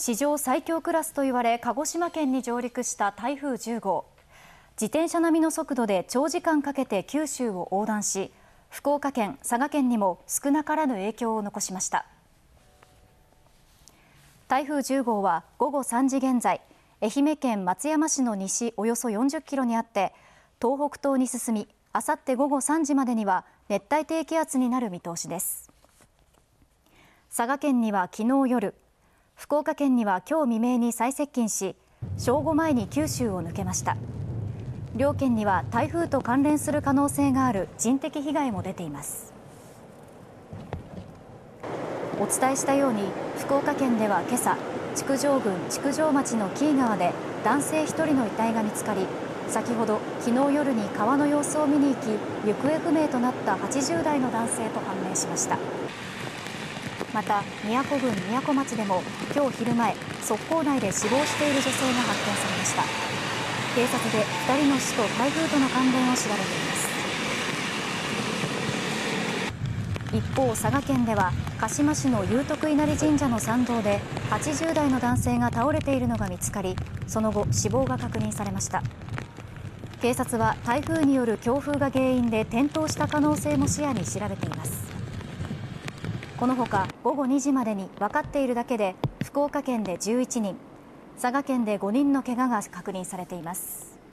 史上最強クラスと言われ、鹿児島県に上陸した台風10号。自転車並みの速度で長時間かけて九州を横断し、福岡県、佐賀県にも少なからぬ影響を残しました。台風10号は午後3時現在、愛媛県松山市の西およそ40キロにあって、東北東に進み、あさって午後3時までには熱帯低気圧になる見通しです。佐賀県には昨日夜、福岡県には今日未明に最接近し、正午前に九州を抜けました。両県には台風と関連する可能性がある人的被害も出ています。お伝えしたように、福岡県では今朝、築上郡築上町の紀伊川で男性1人の遺体が見つかり、先ほど昨日夜に川の様子を見に行き、行方不明となった80代の男性と判明しました。また、宮古郡宮古町でも今日昼前、側溝内で死亡している女性が発見されました。警察で2人の死と台風との関連を調べています。一方、佐賀県では鹿島市の祐徳稲荷神社の参道で80代の男性が倒れているのが見つかり、その後死亡が確認されました。警察は台風による強風が原因で転倒した可能性も視野に調べています。このほか午後2時までに分かっているだけで福岡県で11人、佐賀県で5人の怪我が確認されています。